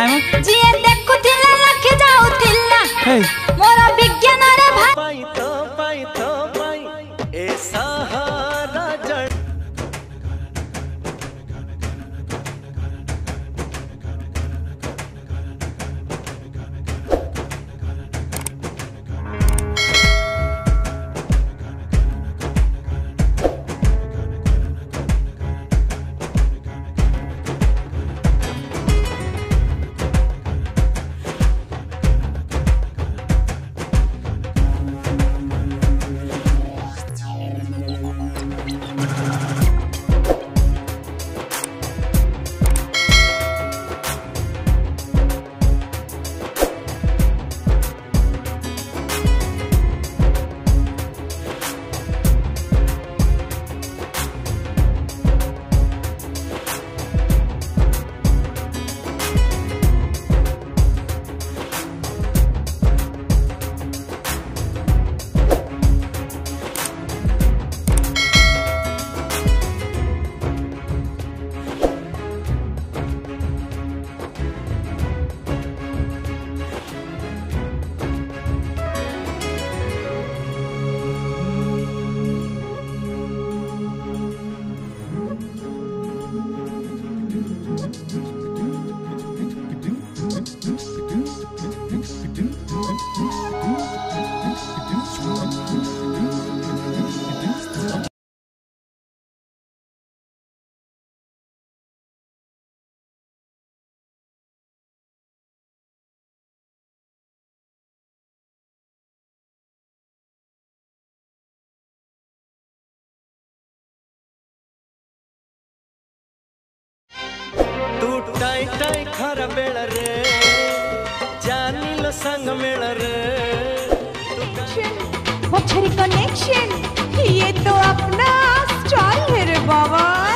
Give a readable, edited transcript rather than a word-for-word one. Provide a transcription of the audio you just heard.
Ma'am जी ए देखो ठिल्ला लख जाओ ठिल्ला हे मोरा विज्ञान रे भाई तो पाई ए सहारा जड़ टाई टाई खर बेल रे जानी लो संग मेल रे कनेक्शन ये तो अपना स्टाइल है रे बाबा।